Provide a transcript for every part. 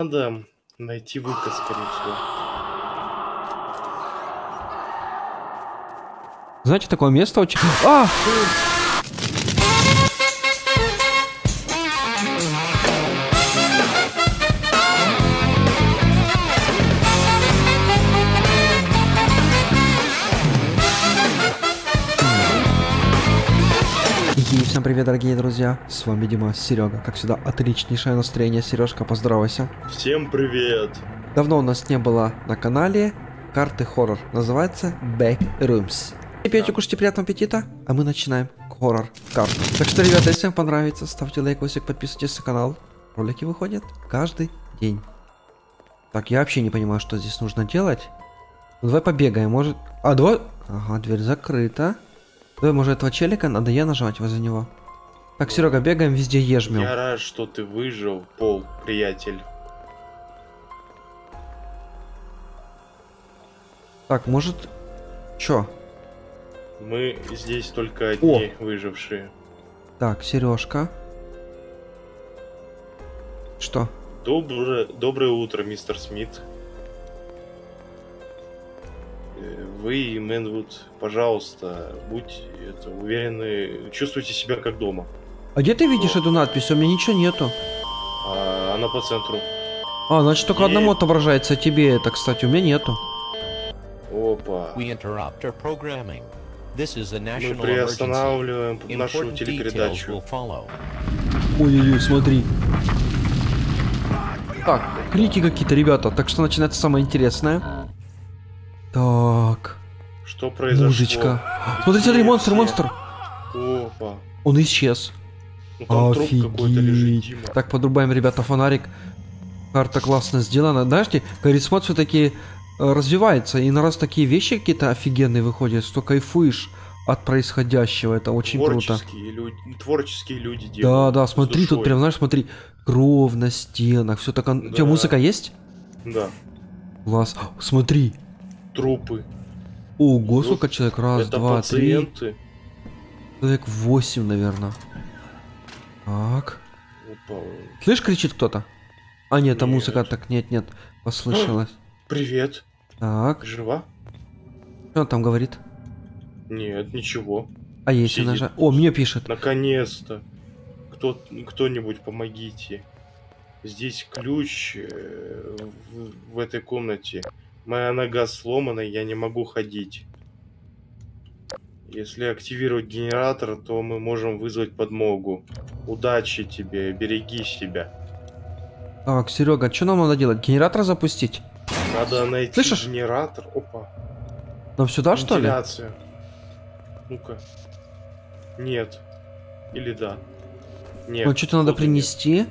Надо найти выход, скорее всего. Знаете, такое место очень... А! Всем привет, дорогие друзья, с вами Дима, Серега. Как всегда, отличнейшее настроение. Сережка, поздоровайся. Всем привет. Давно у нас не было на канале карты хоррор. Называется Backrooms. И Петя, кушайте, приятного аппетита, а мы начинаем хоррор карту. Так что, ребята, если вам понравится, ставьте лайк, лайкосик, подписывайтесь на канал. Ролики выходят каждый день. Так, я вообще не понимаю, что здесь нужно делать. Ну, давай побегаем, может... А, давай... Ага, дверь закрыта. Давай, может, этого челика надо я нажать возле него. Так, Серега, бегаем, везде ежмем. Я рад, что ты выжил, Пол, приятель. Так, может... Чё? Мы здесь только одни выжившие. Так, Сережка. Что? Доброе утро, мистер Смит. Вы и Мэнвуд, пожалуйста, будьте уверены, чувствуйте себя как дома. А где ты видишь эту надпись? У меня ничего нету. А, она по центру. А, значит, только одному отображается, тебе это, кстати, у меня нету. Опа. Мы приостанавливаем нашу телепередачу. Ой-ой-ой, смотри. Так, клики какие-то, ребята, так что начинается самое интересное. Так. Что произошло? Мужичка. Смотри, смотри, монстр, монстр. Опа. Он исчез. Ну, там офигеть. Труп какой-то лежит, Дима. Так, подрубаем, ребята, фонарик. Карта классно сделана. Знаешь, Garry's Mod все-таки развивается. И на раз такие вещи какие-то офигенные выходят, что кайфуешь от происходящего. Это очень круто. Творческие люди делают. Да, да, смотри, тут прям, знаешь, смотри. Кровь на стенах. Все так. Да. У тебя музыка есть? Да. Класс. Смотри. Трупы. Ого, сколько человек? Раз, это два, пациенты. Три. Человек 8, наверное. Так. Опа. Слышь, кричит кто-то? А, нет, там музыка. Так, нет, нет. Послышалось. Привет. Так. Жива? Что он там говорит? Нет, ничего. А если нажать? О, мне пишет. Наконец-то. Кто-нибудь помогите. Здесь ключ в этой комнате. Моя нога сломана, я не могу ходить. Если активировать генератор, то мы можем вызвать подмогу. Удачи тебе, береги себя. Так, Серега, что нам надо делать? Генератор запустить? Надо найти. Слышишь? Генератор. Опа. Нам сюда, что ли? Ну-ка. Нет. Или да. Нет. Ну, что-то надо принести. Нет.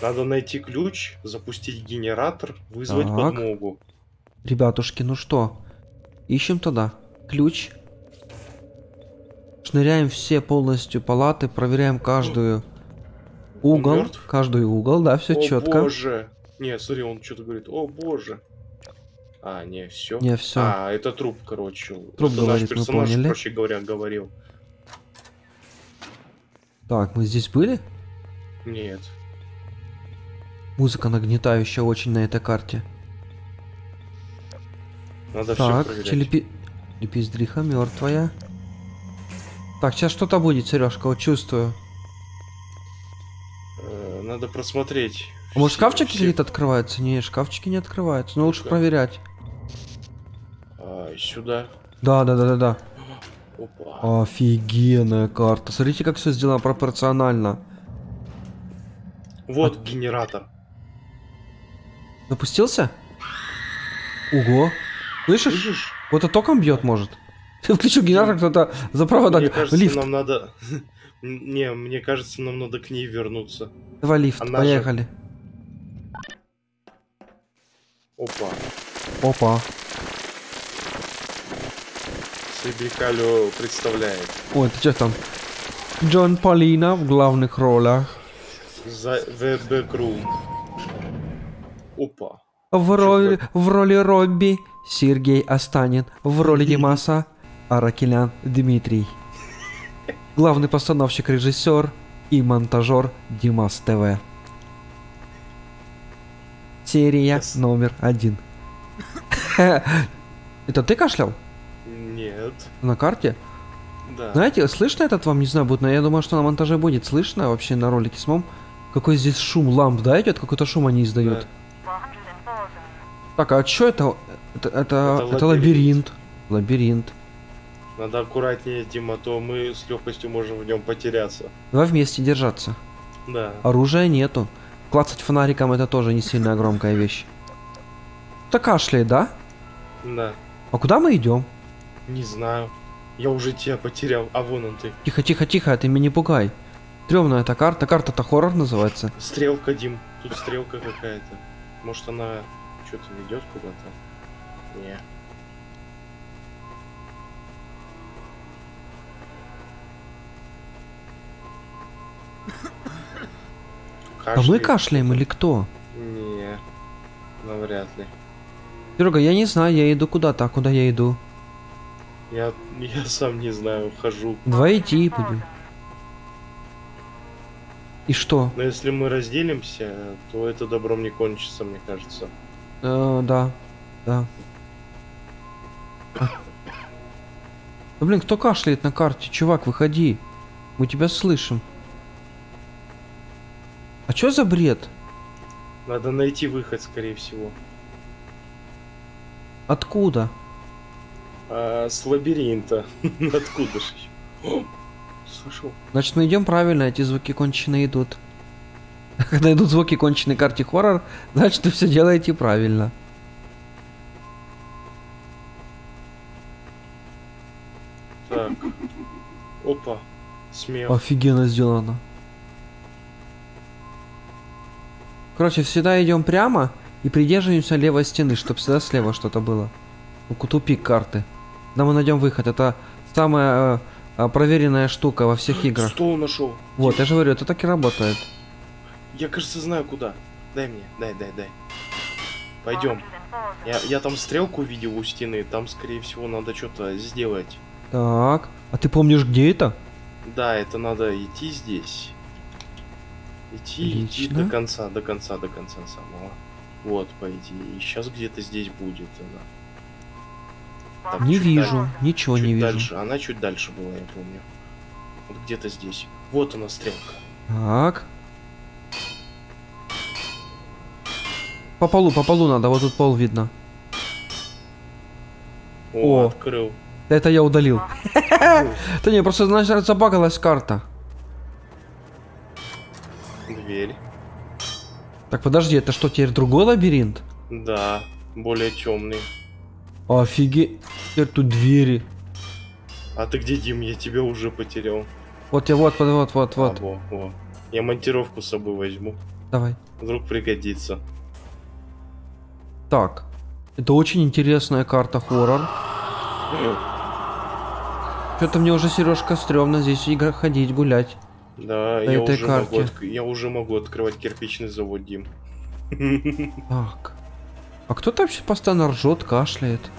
Надо найти ключ, запустить генератор, вызвать подмогу. Ребятушки, ну что? Ищем тогда. Ключ. Шныряем все полностью палаты, проверяем каждую угол. Мертв? Каждый угол, да, все четко. О боже. Не, смотри, он что-то говорит. О боже. А, не, все. Не, все. А, это труп, короче. Труп говорит, наш персонаж, мы поняли. Проще говоря, говорил. Так, мы здесь были? Нет. Музыка нагнетающая очень на этой карте. Надо так, все проверять. Лепездриха мертвая. Так, сейчас что-то будет, Сережка, вот чувствую. Надо просмотреть. А может, шкафчики какие-то открываются? Не, шкафчики не открываются, но лучше проверять. Сюда. Да. Опа. Офигенная карта. Смотрите, как все сделано пропорционально. Вот генератор. Запустился? Ого. Слышишь? Вот это током бьет, может. Ты включил генератор, кто-то за провода. Мне кажется, лифт. Нам надо... Не, мне кажется, нам надо к ней вернуться. Давай лифт, поехали. Опа. Опа. Сибикалю представляет. Ой, ты что там? Джон Полина в главных ролях. The Backroom. Опа. В роли Робби Сергей Останин, в роли Димаса Аракелян Дмитрий. Главный постановщик, режиссер и монтажер Димас ТВ. Серия номер 1. Это ты кашлял? Нет. На карте? Да. Знаете, слышно этот вам? Не знаю, будет, но я думаю, что на монтаже будет слышно вообще на ролике с мом. Какой здесь шум ламп, да, идет? Какой-то шум они издают. Да. Так, а что это? Это лабиринт. Лабиринт. Надо аккуратнее, Дима, то мы с легкостью можем в нем потеряться. Давай вместе держаться. Да. Оружия нету. Клацать фонариком — это тоже не сильно громкая вещь. Так кашляй, да? Да. А куда мы идем? Не знаю. Я уже тебя потерял, а вон он ты. Тихо, тихо, тихо, ты меня не пугай. Трёмная эта карта. Карта-то хоррор называется. Стрелка, Дим. Тут стрелка какая-то. Может, она что-то ведет куда-то? Не. Кашляем. А мы кашляем или кто? Не, ну вряд ли. Серега, я не знаю, я иду куда-то, а куда я иду? Я сам не знаю, хожу. Давай идти будем. И что? Но если мы разделимся, то это добром не кончится, мне кажется. Да, да. Да блин, кто кашляет на карте? Чувак, выходи. Мы тебя слышим. А чё за бред? Надо найти выход, скорее всего. Откуда? С лабиринта. Откуда же ещё? Слышал. Значит, мы идем правильно, эти звуки конченые идут. Когда идут звуки конченой карте хоррор, значит, вы все делаете правильно. Так. Опа. Смело. Офигенно сделано. Короче, всегда идем прямо и придерживаемся левой стены, чтобы всегда слева что-то было. Тупик карты. Да, мы найдем выход. Это самая проверенная штука во всех играх. Стол нашел. Вот, я же говорю, это так и работает. Я, кажется, знаю куда. Дай мне, дай. Пойдем. Я там стрелку видел у стены, там, скорее всего, надо что-то сделать. Так, а ты помнишь, где это? Да, это надо идти здесь. Идти до конца самого. Вот, пойди. И сейчас где-то здесь будет она. Там не вижу, ничего не вижу. Дальше. Она чуть дальше была, я помню. Вот где-то здесь. Вот она, стрелка. Так. По полу надо, вот тут пол видно. О, открыл. Это я удалил. Да не, просто, значит, забагалась карта. Дверь. Так, подожди, это что, теперь другой лабиринт? Да, более темный. Офигеть, теперь тут двери. А ты где, Дим? Я тебя уже потерял. Вот я, вот. Во. Я монтировку с собой возьму. Давай. Вдруг пригодится. Так, это очень интересная карта хоррор. Что-то мне уже, Сережка, стрёмно здесь игра ходить, гулять. Да, я уже могу открывать кирпичный завод, Дим. Так. А кто там вообще постоянно ржет, кашляет?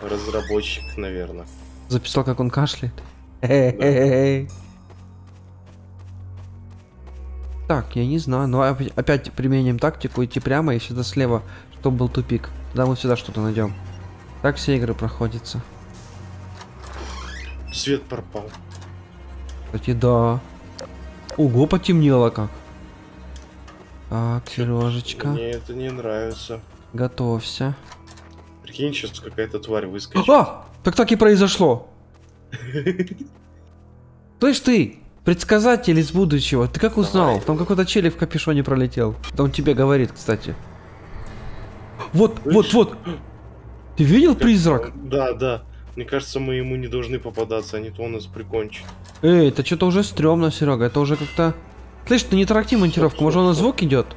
Разработчик, наверное. Записал, как он кашляет. Да. Так, я не знаю, но опять применим тактику идти прямо и всегда слева, чтобы был тупик. Да, мы всегда что-то найдем. Так все игры проходятся. Свет пропал. Кстати, да. Ого, потемнело как. Так, Сережечка. Мне это не нравится. Готовься. Прикинь, сейчас какая-то тварь выскочит. А! Так и произошло. Слышь ты, предсказатель из будущего, ты как узнал? Там какой-то челик в капюшоне пролетел. Да он тебе говорит, кстати. Вот. Ты видел призрак? Да. Мне кажется, мы ему не должны попадаться, а не то он нас прикончит. Эй, это что-то уже стрёмно, Серега. Это уже как-то... Слышь, ты не таракти монтировку, может, у нас звук идет?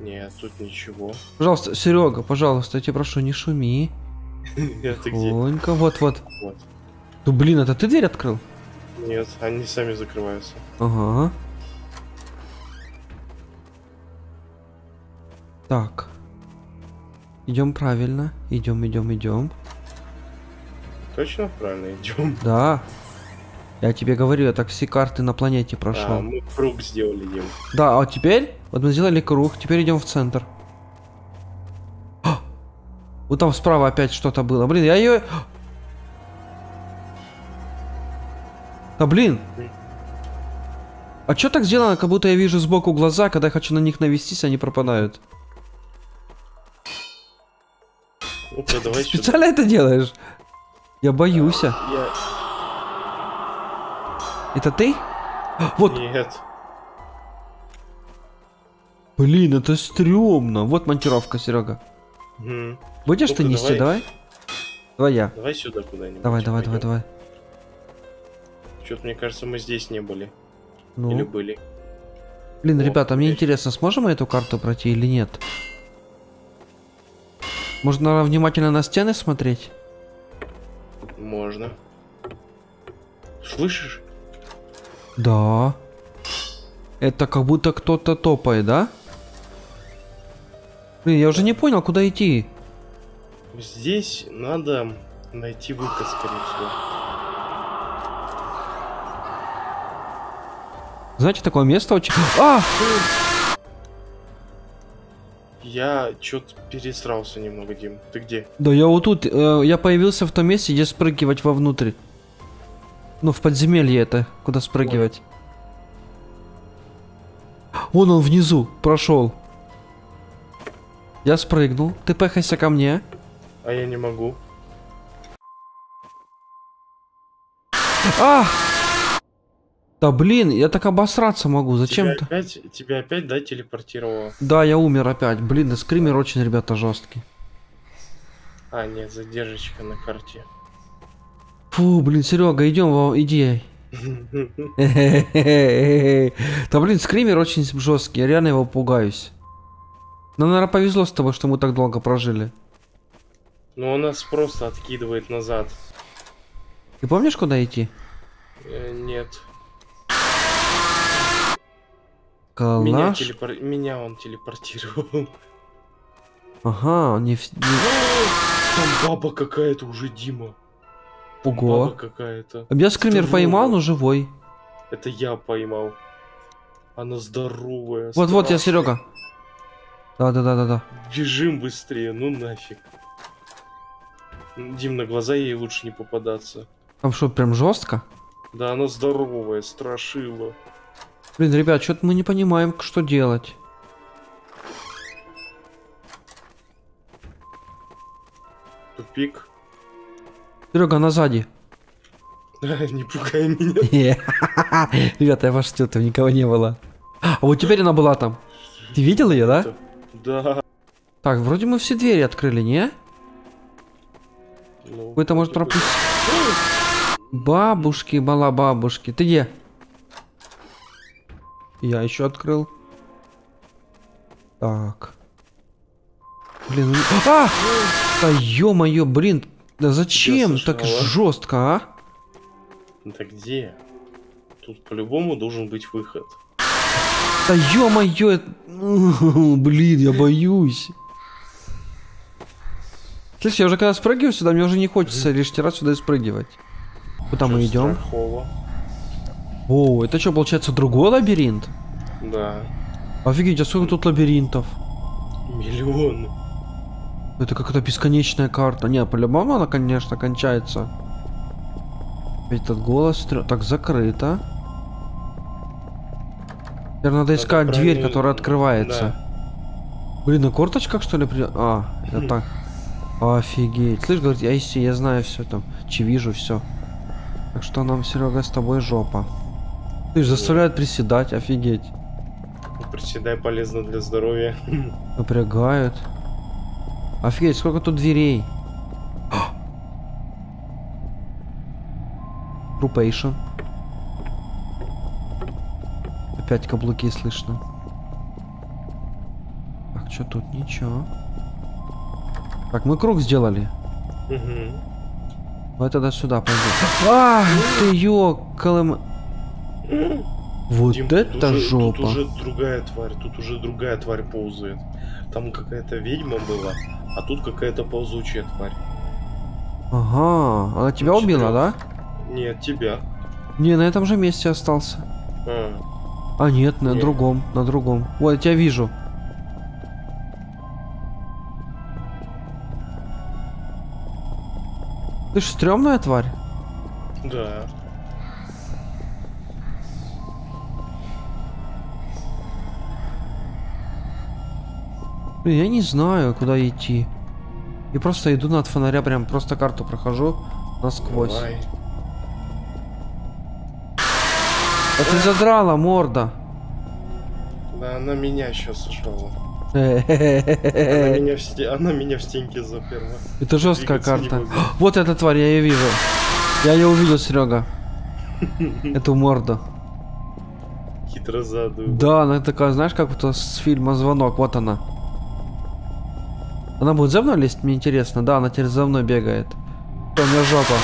Нет, тут ничего. Пожалуйста, Серега, пожалуйста, я тебя прошу, не шуми. Тихонько, вот. Ну блин, это ты дверь открыл? Нет, они сами закрываются. Ага. Так. Идем правильно. Идем. Точно правильно идем? Да. Я тебе говорю, я так все карты на планете прошел. Да, мы круг сделали, Дим. Да, а теперь Вот мы сделали круг, теперь идем в центр. Вот там справа опять что-то было. Блин, я ее... Да блин! А чё так сделано, как будто я вижу сбоку глаза, когда я хочу на них навестись, они пропадают? Опа, давай. Ты специально это делаешь? Я боюсь. Это ты? Вот. Нет. Блин, это стрёмно. Вот монтировка, Серега. Будешь ты нести, давай? Давай я. Давай сюда куда-нибудь. Давай. Чё-то мне кажется, мы здесь не были. Ну. Или были. Блин, ребята, мне интересно, сможем мы эту карту пройти или нет? Можно внимательно на стены смотреть? Можно. Слышишь? Да. Это как будто кто-то топает, да? Блин, я уже не понял, куда идти. Здесь надо найти выход, скорее всего. Знаете, такое место очень... А! Я что-то пересрался немного, Дим. Ты где? Да я вот тут. Я появился в том месте, где спрыгивать вовнутрь. Ну, в подземелье это, куда спрыгивать. Вон он внизу прошел. Я спрыгнул. Ты пехайся ко мне. А я не могу. А! Да блин, я так обосраться могу. Зачем-то? Тебя опять, да, телепортировало? Да, я умер опять. Блин, скример очень, ребята, жесткий. А, нет, задержечка на карте. Фу, блин, Серега, идем, иди. Да блин, скример очень жесткий, я реально его пугаюсь. Нам, наверное, повезло с тобой, что мы так долго прожили. Ну, он нас просто откидывает назад. Ты помнишь, куда идти? Нет. Меня он телепортировал. Ага, там баба какая-то уже, Дима. Ого. Какая-то. А меня скример поймал, но живой. Это я поймал. Она здоровая. Вот-вот я, Серега. Да. Бежим быстрее, ну нафиг. Дим, на глаза ей лучше не попадаться. Там что, прям жестко? Да, она здоровая, страшила. Блин, ребят, что-то мы не понимаем, что делать. Тупик. Серега, она сзади. Не пугай меня. Ребята, я вас ждёт, там никого не было. А вот теперь она была там. Ты видел ее, да? Да. Так, вроде мы все двери открыли, не? Какой-то может пропустить. Бабушки, мала бабушки. Ты где? Я еще открыл. Так. Блин, а! Да ё-моё, блин. Да зачем так жестко, а? Да где? Тут по-любому должен быть выход. Да ё-моё! Блин, я боюсь. Слушай, я уже когда спрыгиваю сюда, мне уже не хочется лишний раз сюда и спрыгивать. Куда мы идем? О, это что, получается, другой лабиринт? Да. Офигеть, а сколько тут лабиринтов? Миллион. Это какая-то бесконечная карта. Не, по-любому она, конечно, кончается. Ведь этот голос... Так, закрыто. Теперь надо искать дверь, которая открывается. Да. Блин, на корточках, что ли? А, это так. Офигеть. Слышь, говорит, я знаю все там. Вижу все. Так что нам, Серега, с тобой жопа. Ты же заставляет приседать, офигеть. Приседай, полезно для здоровья. Напрягают. Офигеть, сколько тут дверей. Трупейшн. Опять каблуки слышно. Так, что тут? Ничего. Так, мы круг сделали. Давай тогда сюда пойдем. А, ты ёкалым. Вот Дим, это жопа. Тут уже другая тварь ползает. Там какая-то ведьма была, а тут какая-то ползучая тварь. Ага, она тебя убила, да? Нет, тебя. Не, на этом же месте остался. А нет, на другом, на другом. Вот, я тебя вижу. Ты ж стрёмная тварь? Да. Блин, я не знаю, куда идти. И просто иду над фонаря, прям просто карту прохожу насквозь. Давай. А ты задрала, морда. Да, она меня сейчас сожрала. Она меня в стенке заперла. Это жесткая карта. Вот эта тварь, я ее вижу. Я ее увидел, Серега. Эту морду. Хитро задумал. Да, она такая, знаешь, как будто с фильма «Звонок». Вот она. Она будет за мной лезть, мне интересно. Да, она теперь за мной бегает. У меня жопа.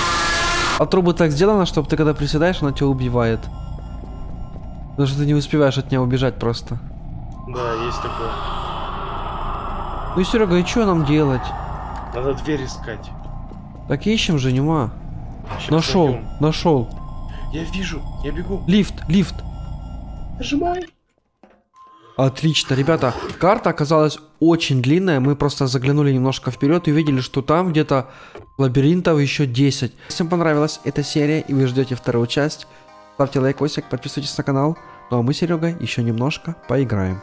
А трубы так сделаны, чтобы ты когда приседаешь, она тебя убивает. Потому что ты не успеваешь от нее убежать просто. Да, есть такое. Ну и, Серега, и что нам делать? Надо дверь искать. Так ищем же, нема. Нашел, найдем. Нашел. Я вижу, я бегу. Лифт, лифт. Нажимай. Отлично, ребята, карта оказалась очень длинная, мы просто заглянули немножко вперед и увидели, что там где-то лабиринтов еще 10. Всем понравилась эта серия и вы ждете вторую часть, ставьте лайкосик, подписывайтесь на канал, ну а мы с Серегой еще немножко поиграем.